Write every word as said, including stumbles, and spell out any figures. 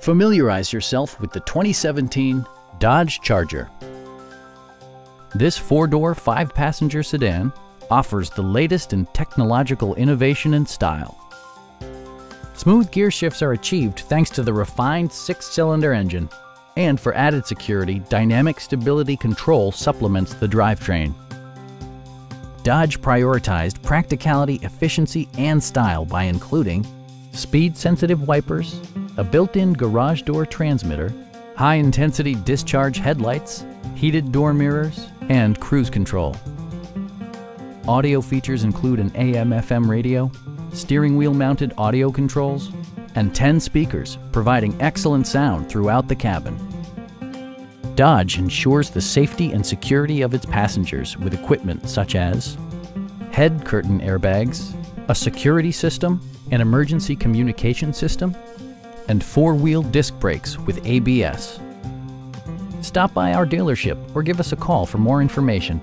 Familiarize yourself with the twenty seventeen Dodge Charger. This four-door, five-passenger sedan offers the latest in technological innovation and style. Smooth gear shifts are achieved thanks to the refined six-cylinder engine. And for added security, dynamic stability control supplements the drivetrain. Dodge prioritized practicality, efficiency, and style by including speed-sensitive wipers, a built-in garage door transmitter, high-intensity discharge headlights, heated door mirrors, and cruise control. Audio features include an A M F M radio, steering wheel-mounted audio controls, and ten speakers, providing excellent sound throughout the cabin. Dodge ensures the safety and security of its passengers with equipment such as head curtain airbags, a security system, an emergency communication system, and four-wheel disc brakes with A B S. Stop by our dealership or give us a call for more information.